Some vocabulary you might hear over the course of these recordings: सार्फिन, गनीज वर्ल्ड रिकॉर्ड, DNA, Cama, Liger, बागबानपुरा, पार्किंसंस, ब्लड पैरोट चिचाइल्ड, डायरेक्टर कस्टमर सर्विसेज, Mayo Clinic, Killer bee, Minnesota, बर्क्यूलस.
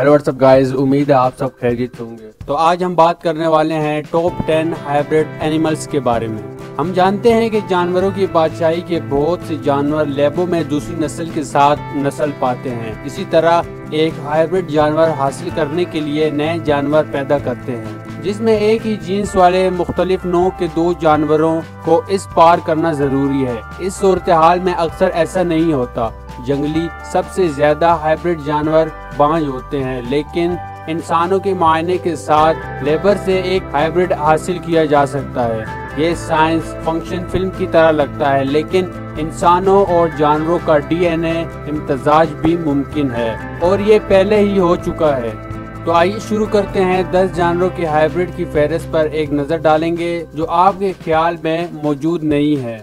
Hello what's up guys, उम्मीद है आप सब खैरियत होंगे। तो आज हम बात करने वाले हैं टॉप 10 हाइब्रिड एनिमल्स के बारे में। हम जानते हैं कि जानवरों की बादशाही के बहुत से जानवर लैबों में दूसरी नस्ल के साथ नस्ल पाते हैं। इसी तरह एक हाइब्रिड जानवर हासिल करने के लिए नए जानवर पैदा करते हैं, जिसमें एक ही जीन्स वाले मुख्तलिफ नौ के दो जानवरों को इस पार करना जरूरी है। इस सूरत हाल में अक्सर ऐसा नहीं होता। जंगली सबसे ज्यादा हाइब्रिड जानवर बांझ होते हैं, लेकिन इंसानों के मायने के साथ लेबर से एक हाइब्रिड हासिल किया जा सकता है। ये साइंस फंक्शन फिल्म की तरह लगता है, लेकिन इंसानों और जानवरों का DNA इम्तजाज भी मुमकिन है और ये पहले ही हो चुका है। तो आइए शुरू करते हैं 10 जानवरों के हाइब्रिड की फहरिस्त पर एक नज़र डालेंगे जो आपके ख्याल में मौजूद नहीं है।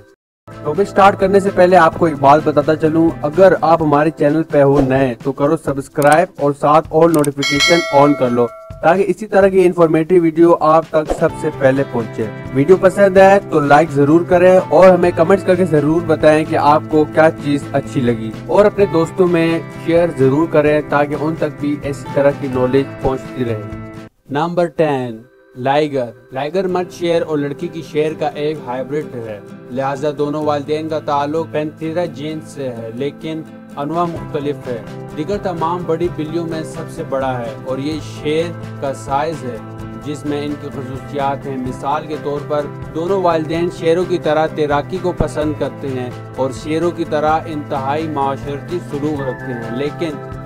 तो भी स्टार्ट करने से पहले आपको एक बात बताता चलूं, अगर आप हमारे चैनल पे हो नए तो करो सब्सक्राइब और साथ और नोटिफिकेशन ऑन कर लो, ताकि इसी तरह की इन्फॉर्मेटिव वीडियो आप तक सबसे पहले पहुंचे। वीडियो पसंद आए तो लाइक जरूर करें और हमें कमेंट्स करके जरूर बताएं कि आपको क्या चीज अच्छी लगी, और अपने दोस्तों में शेयर जरूर करें ताकि उन तक भी इसी तरह की नॉलेज पहुँचती रहे। नंबर 10 लाइगर मर्द शेर और लड़की की शेर का एक हाइब्रिड है, लिहाजा दोनों वालिदैन का ताल्लुक पैंथेरा जीन्स से है, लेकिन अनवा मुख्तलिफ है। दिगर तमाम बड़ी बिल्लियों में सबसे बड़ा है और ये शेर का साइज है, जिसमें इनकी खसूसियात हैं। मिसाल के तौर पर दोनों वालिदैन शेरों की तरह तैराकी को पसंद करते हैं और शेरों की तरह इंतहाई माशरती सलूक रखते हैं,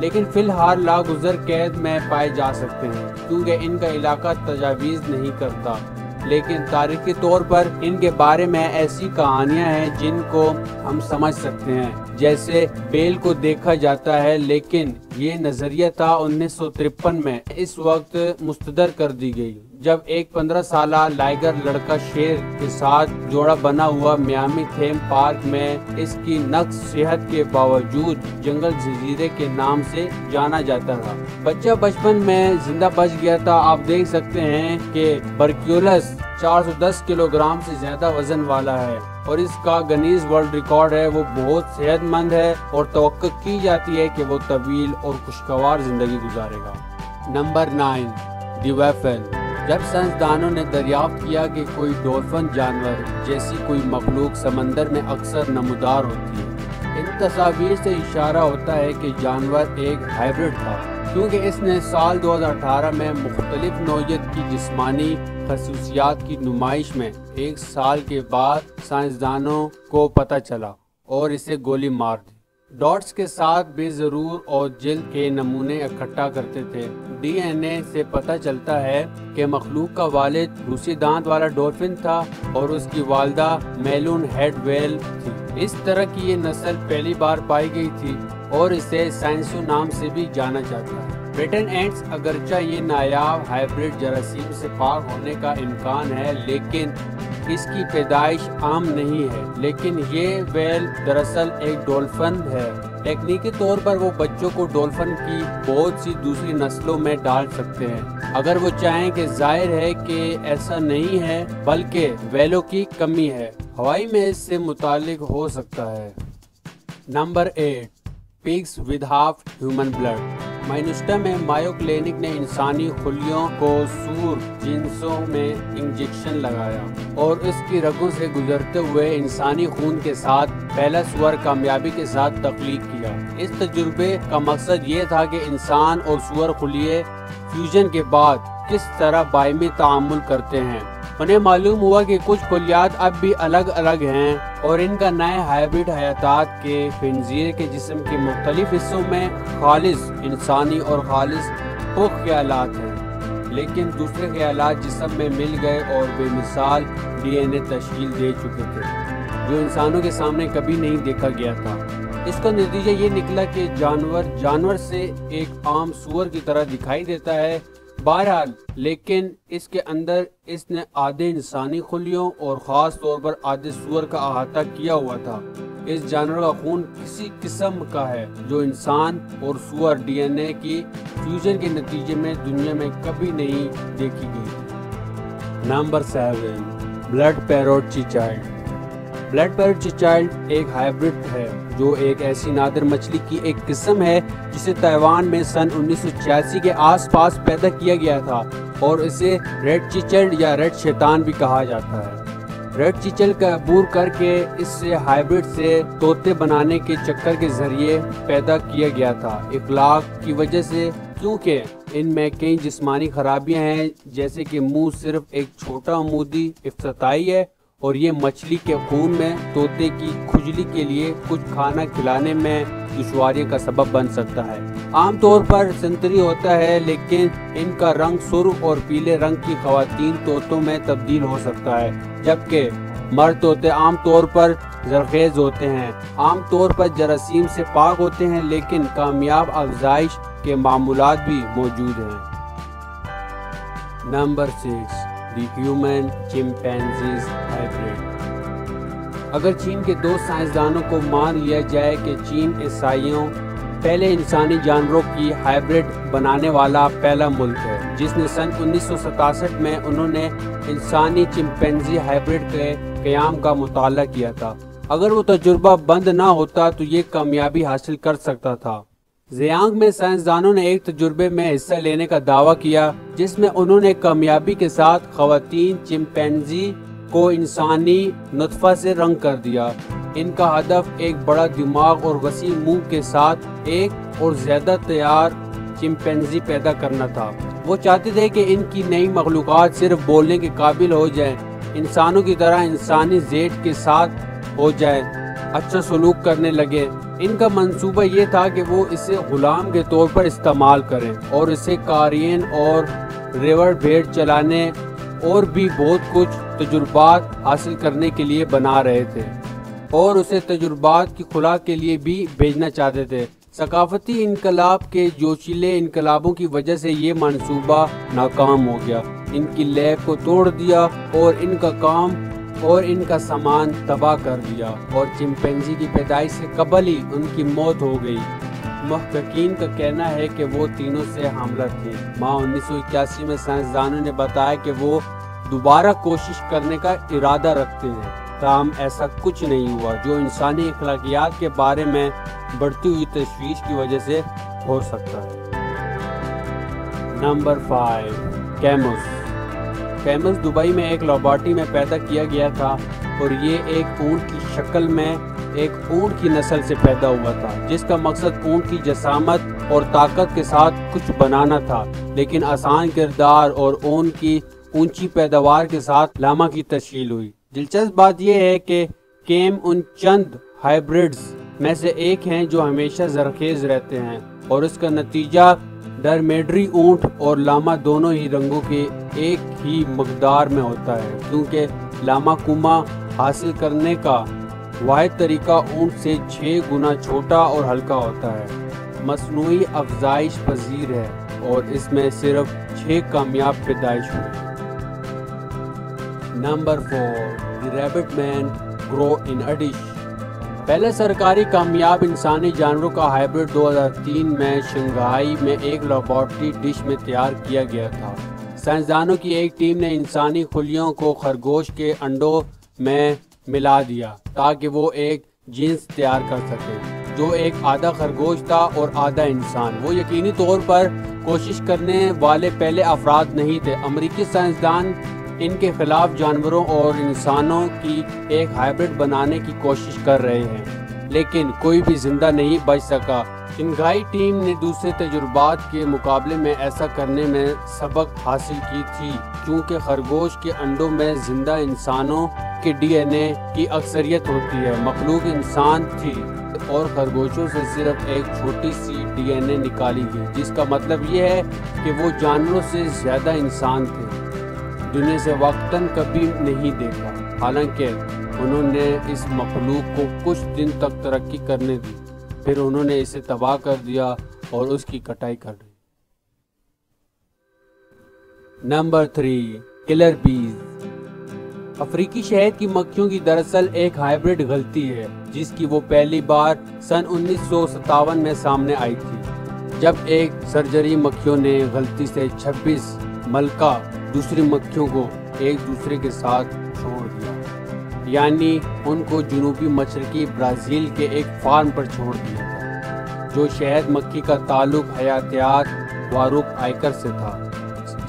लेकिन फिलहाल लागुजर कैद में पाए जा सकते हैं क्योंकि इनका इलाका तजावीज़ नहीं करता। लेकिन तारीख के तौर पर इनके बारे में ऐसी कहानियां हैं जिनको हम समझ सकते हैं, जैसे बेल को देखा जाता है, लेकिन ये नज़रिया था 1953 में इस वक्त मुस्तदर कर दी गई, जब एक 15 साला लाइगर लड़का शेर के साथ जोड़ा बना हुआ मियामी थीम पार्क में इसकी नक्स सेहत के बावजूद जंगल जजीरे के नाम से जाना जाता था। बच्चा बचपन में जिंदा बच गया था। आप देख सकते हैं कि बर्क्यूलस 410 किलोग्राम से ज्यादा वजन वाला है और इसका गनीज वर्ल्ड रिकॉर्ड है। वो बहुत सेहतमंद है और तवक्को की जाती है कि वो तवील और खुशगवार जिंदगी गुजारेगा। Number 9 dolphin. जब साइंसदानों ने दरियाफ्त किया कि कोई डॉल्फिन जानवर जैसी कोई मखलूक समंदर में अक्सर नमदार होती है, इन तस्वीर से इशारा होता है कि जानवर एक हाइब्रिड था, क्योंकि इसने साल 2018 में मुख्तलिफ नौइयत की जिस्मानी खसूसियात की नुमाइश में एक साल के बाद साइंसदानों को पता चला और इसे गोली मार दी। डॉट्स के साथ बेजरूर और जिल्द के नमूने इकट्ठा करते थे। DNA से पता चलता है कि मखलूक का वालिद रूसी दांत वाला डॉल्फिन था और उसकी वालदा मेलून हेड व्हेल थी। इस तरह की ये नस्ल पहली बार पाई गई थी और इसे साइंसो नाम से भी जाना जाता है। ब्रिटेन एंड्स अगरचा ये नायाब हाइब्रिड जरासीम से पाक होने का इम्कान है, लेकिन इसकी पैदाइश आम नहीं है। लेकिन ये व्हेल दरअसल एक डॉल्फिन है। तकनीकी तौर पर वो बच्चों को डॉल्फिन की बहुत सी दूसरी नस्लों में डाल सकते हैं अगर वो चाहें, कि जाहिर है कि ऐसा नहीं है बल्कि व्हेलों की कमी है। हवाई में इससे मुतालिक हो सकता है। Number 8 pigs with half human blood. Minnesota में मायो क्लिनिक ने इंसानी खुलियों को सूर जिन्सों में इंजेक्शन लगाया और उसकी रगों से गुजरते हुए इंसानी खून के साथ पहला सूअर कामयाबी के साथ तख्लीक किया। इस तजुर्बे का मकसद ये था कि इंसान और सूअर खुलिये फ्यूजन के बाद किस तरह बायमी तामुल करते हैं। उन्हें मालूम हुआ कि कुछ खुलियात अब भी अलग अलग हैं और इनका नए हाइब्रिड हयातात के खिंजीर के जिस्म के मुख्तलिफ हिस्सों में खालिस इंसानी और खालिस खुफ ख्यालात हैं, लेकिन दूसरे ख्यालात जिस्म में मिल गए और बेमिसाल DNA तश्कील दे चुके थे, जो इंसानों के सामने कभी नहीं देखा गया था। इसका नतीजा ये निकला कि जानवर से एक आम सूअर की तरह दिखाई देता है। बहरहाल, लेकिन इसके अंदर इसने आधे इंसानी खुलियों और ख़ास तौर पर आधे सूअर का अहाता किया हुआ था। इस जानवर का खून किसी किस्म का है जो इंसान और सूअर DNA की फ्यूजन के नतीजे में दुनिया में कभी नहीं देखी गई। Number 7 ब्लड पैरोट चिचाइल्ड। ब्लड पैरोट चिचाइल्ड एक हाइब्रिड है जो एक ऐसी नादर मछली की एक किस्म है जिसे ताइवान में सन 1986 के आसपास पैदा किया गया था और इसे रेड चिचल या रेड शैतान भी कहा जाता है। रेड चिचल का अबूर करके इससे हाइब्रिड से तोते बनाने के चक्कर के जरिए पैदा किया गया था। इखलाक की वजह से क्योंकि इनमें कई जिस्मानी खराबियां हैं जैसे कि मुंह सिर्फ एक छोटा अमूदी इफ्तताई है और ये मछली के खून में तोते की खुजली के लिए कुछ खाना खिलाने में दुश्वारी का सबब बन सकता है। आमतौर पर संतरी होता है लेकिन इनका रंग सुर्ख और पीले रंग की खवातीन तोतों में तब्दील हो सकता है, जबकि मर्द तोते आमतौर पर जरखेज होते हैं। आमतौर पर जरासीम से पाक होते हैं लेकिन कामयाब अफजाइश के मामूलात भी मौजूद हैं। Number 6 The Human Chimpanzees Hybrid। अगर चीन के दो साइंसदानों को मान लिया जाए कि चीन ईसाइयों पहले इंसानी जानवरों की हाइब्रिड बनाने वाला पहला मुल्क है, जिसने सन 1967 में उन्होंने इंसानी चिंपैंजी हाइब्रिड के क़याम का मुताला किया था। अगर वो तजुर्बा बंद ना होता तो ये कामयाबी हासिल कर सकता था। जियांग में साइंसदानों ने एक तजुर्बे में हिस्सा लेने का दावा किया जिसमें उन्होंने कामयाबी के साथ खवातीन चिंपैंजी को इंसानी नुतफा से रंग कर दिया। इनका हदफ एक बड़ा दिमाग और वसी मुंह के साथ एक और ज्यादा तैयार चिंपैंजी पैदा करना था। वो चाहते थे कि इनकी नई मखलूक़ात सिर्फ बोलने के काबिल हो जाएं, इंसानों की तरह इंसानी जेट के साथ हो जाएं, अच्छा सलूक करने लगे। इनका मंसूबा ये था कि वो इसे गुलाम के तौर पर इस्तेमाल करें और इसे कारियन और रेवर भेड़ चलाने और भी बहुत कुछ तजुर्बात हासिल करने के लिए बना रहे थे और उसे तजुर्बात की खुला के लिए भी भेजना चाहते थे। सकाफती इनकलाब के जोशीले इनकलाबों की वजह से ये मंसूबा नाकाम हो गया। इनकी लैब को तोड़ दिया और इनका काम और इनका सामान तबाह कर दिया और चिंपैंजी की पैदाइश से कबल ही उनकी मौत हो गई। मुहक्किकीन का कहना है कि वो तीनों से हमला थे। माह 1981 में साइंसदानों ने बताया कि वो दोबारा कोशिश करने का इरादा रखते हैं, ताहम ऐसा कुछ नहीं हुआ जो इंसानी अखलाकियात के बारे में बढ़ती हुई तशवीश की वजह से हो सकता है। नंबर 5 कैमस। कैमस दुबई में एक लैबोरेटरी में पैदा किया गया था और ये एक ऊँट की शक्ल में एक ऊँट की नस्ल से पैदा हुआ था जिसका मकसद ऊँट की जसामत और ताकत के साथ कुछ बनाना था, लेकिन आसान किरदार और ऊन की ऊंची पैदावार के साथ लामा की तशकील हुई। दिलचस्प बात यह है कि कैम उन चंद हाइब्रिड्स में से एक हैं जो हमेशा जरखेज रहते हैं और इसका नतीजा डरमेड्री ऊँट और लामा दोनों ही रंगों के एक ही मकदार में होता है, क्योंकि लामा कुमा हासिल करने का वाहिद तरीका ऊँट से 6 गुना छोटा और हल्का होता है, मसनूई अफजाइश पजीर है और इसमें सिर्फ 6 कामयाब पैदाइश हुई। Number 4 the rabbit man grow in a dish. पहले सरकारी कामयाब इंसानी जानवरों का हाइब्रिड 2003 में शंघाई में एक लैबोरेटरी डिश में तैयार किया गया था। साइंसदानों की एक टीम ने इंसानी खुलियों को खरगोश के अंडों में मिला दिया ताकि वो एक जींस तैयार कर सके जो एक आधा खरगोश था और आधा इंसान। वो यकीनी तौर पर कोशिश करने वाले पहले अफराद नहीं थे। अमेरिकी साइंसदान इनके खिलाफ जानवरों और इंसानों की एक हाइब्रिड बनाने की कोशिश कर रहे हैं, लेकिन कोई भी जिंदा नहीं बच सका। शंघाई टीम ने दूसरे तजुर्बात के मुकाबले में ऐसा करने में सबक हासिल की थी, क्योंकि खरगोश के अंडों में जिंदा इंसानों के DNA की अक्सरियत होती है। मखलूक इंसान थी और खरगोशों से सिर्फ एक छोटी सी DNA निकाली गई, जिसका मतलब ये है कि वो जानवरों से ज्यादा इंसान थे। दुनिया से वक्तन कभी नहीं देखा, हालांकि उन्होंने इस मखलूक को कुछ दिन तक तरक्की करने दी, फिर उन्होंने इसे तबाह कर दिया और उसकी कटाई कर दी। नंबर 3 किलर बीज। अफ्रीकी शहद की मक्खियों की दरअसल एक हाइब्रिड गलती है जिसकी वो पहली बार सन 1957 में सामने आई थी, जब एक सर्जरी मक्खियों ने गलती से 26 मलका दूसरी मक्खियों को एक दूसरे के साथ छोड़ दिया। यानी उनको जनूबी मशरकी ब्राज़ील के एक फार्म पर छोड़ दिया था, जो शहद मक्खी का ताल्लुक हयातियात वारूक आयकर से था,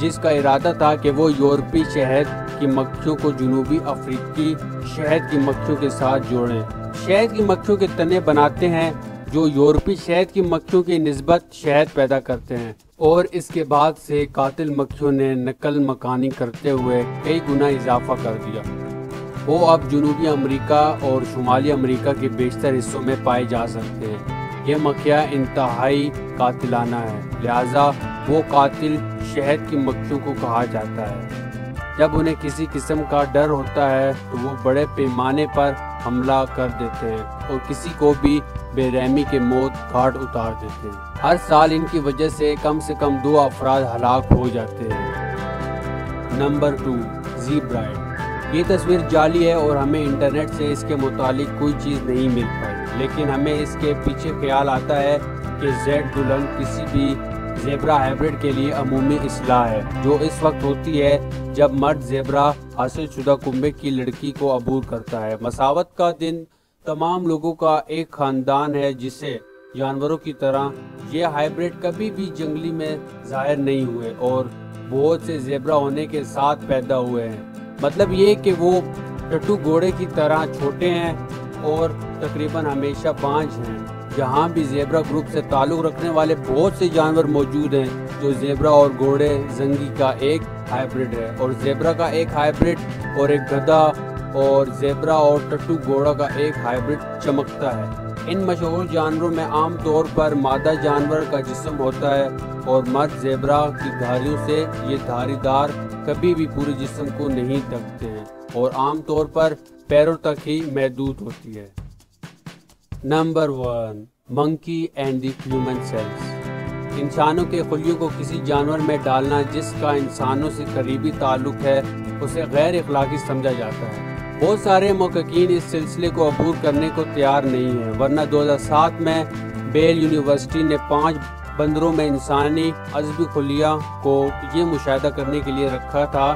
जिसका इरादा था कि वो यूरोपी शहद की मक्खियों को जनूबी अफ्रीकी शहद की मक्खियों के साथ जोड़ें। शहद की मक्खियों के तने बनाते हैं जो यूरोपी शहद की मक्खियों की निस्बत शहद पैदा करते हैं, और इसके बाद से कातिल मक्खियों ने नकल मकानी करते हुए कई गुना इजाफा कर दिया। वो अब जनूबी अमेरिका और शुमाली अमेरिका के बेशतर हिस्सों में पाए जा सकते हैं। यह मक्खियाँ इंतहाई कातिलाना है, लिहाजा वो कातिल शहद की मक्खियों को कहा जाता है। जब उन्हें किसी किस्म का डर होता है तो वो बड़े पैमाने पर हमला कर देते हैं और किसी को भी बेरहमी के मौत घाट उतार देते हैं। हर साल इनकी वजह से कम 2 अफराद हलाक हो जाते हैं। Number 2, zebroid. ये तस्वीर जाली है और हमें इंटरनेट से इसके मुतालिक कोई चीज़ नहीं मिल पाई, लेकिन हमें इसके पीछे ख्याल आता है कि जेड दुल्हन किसी भी जेब्रा हाइब्रिड के लिए अमूमी इस्लाह है, जो इस वक्त होती है जब मर्द जेब्रा हासिल शुदा कुंबे की लड़की को अबूर करता है। मसावत का दिन तमाम लोगों का एक खानदान है जिसे जानवरों की तरह यह हाइब्रिड कभी भी जंगली में जाहिर नहीं हुए और बहुत से जेब्रा होने के साथ पैदा हुए हैं। मतलब ये कि वो टट्टू घोड़े की तरह छोटे हैं और तकरीबन हमेशा 5 हैं। जहाँ भी जेब्रा ग्रुप से ताल्लुक़ रखने वाले बहुत से जानवर मौजूद हैं, जो जेब्रा और घोड़े जंगी का एक हाइब्रिड है और जेब्रा का एक हाइब्रिड और एक गधा और जेब्रा और टट्टू घोड़ा का एक हाइब्रिड चमकता है। इन मशहूर जानवरों में आम तौर पर मादा जानवर का जिस्म होता है और मर्द जेब्रा की धारियों से ये धारीदार कभी भी पूरे जिस्म को नहीं ढकते हैं और आम तौर पर पैरों तक ही महदूद होती है। Number 1, monkey and the human cells. इंसानों के खलियों को किसी जानवर में डालना जिसका इंसानों से करीबी ताल्लुक है उसे गैर अखलाकी समझा जाता है। बहुत सारे मुहक्किकीन इस सिलसिले को अबूर करने को तैयार नहीं है, वरना 2007 में बेल यूनिवर्सिटी ने 5 बंदरों में इंसानी अजबी खलिया को ये मुशाहिदा करने के लिए रखा था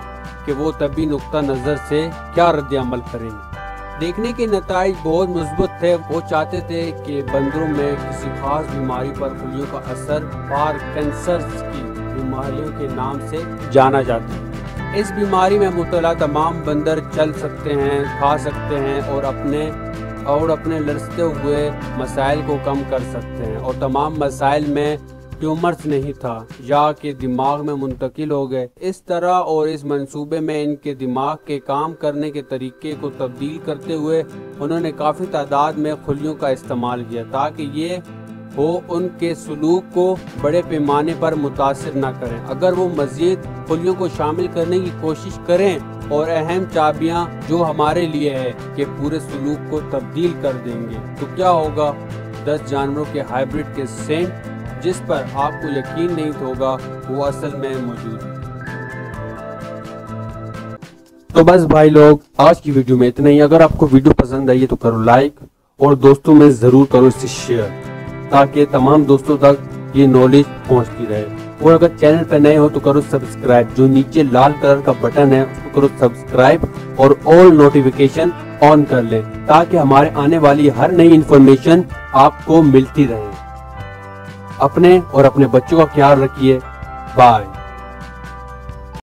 कि वो तबी नुक्ता नज़र से क्या रद्दअमल करेंगे। देखने के नतीजे बहुत मुस्बत थे। वो चाहते थे कि बंदरों में किसी खास बीमारी पर खलियों का असर पार्किंसंस की बीमारियों के नाम से जाना जाता है। इस बीमारी में मुबतला तमाम बंदर चल सकते हैं, खा सकते हैं और अपने लड़ते हुए मसाइल को कम कर सकते हैं, और तमाम मसाइल में ट्यूमर्स नहीं था या कि दिमाग में मुंतकिल हो गए। इस तरह और इस मंसूबे में इनके दिमाग के काम करने के तरीके को तब्दील करते हुए उन्होंने काफ़ी तादाद में खलियों का इस्तेमाल किया ताकि ये हो उनके सलूक को बड़े पैमाने पर मुतासर ना करें। अगर वो मज़ीद खलियों को शामिल करने की कोशिश करें और अहम चाबियाँ जो हमारे लिए है कि पूरे सलूक को तब्दील कर देंगे, तो क्या होगा? 10 जानवरों के हाइब्रिड के सेंट जिस पर आपको यकीन नहीं होगा वो असल में मौजूद है। तो बस भाई लोग, आज की वीडियो में इतना ही। अगर आपको वीडियो पसंद आई है तो करो लाइक और दोस्तों में ज़रूर करो इसे शेयर, ताकि तमाम दोस्तों तक ये नॉलेज पहुंचती रहे। और अगर चैनल पर नए हो तो करो सब्सक्राइब, जो नीचे लाल कलर का बटन है उसको करो सब्सक्राइब और ऑल नोटिफिकेशन ऑन कर ले, ताकि हमारे आने वाली हर नई इंफॉर्मेशन आपको मिलती रहे। अपने और अपने बच्चों का ख्याल रखिए। बाय।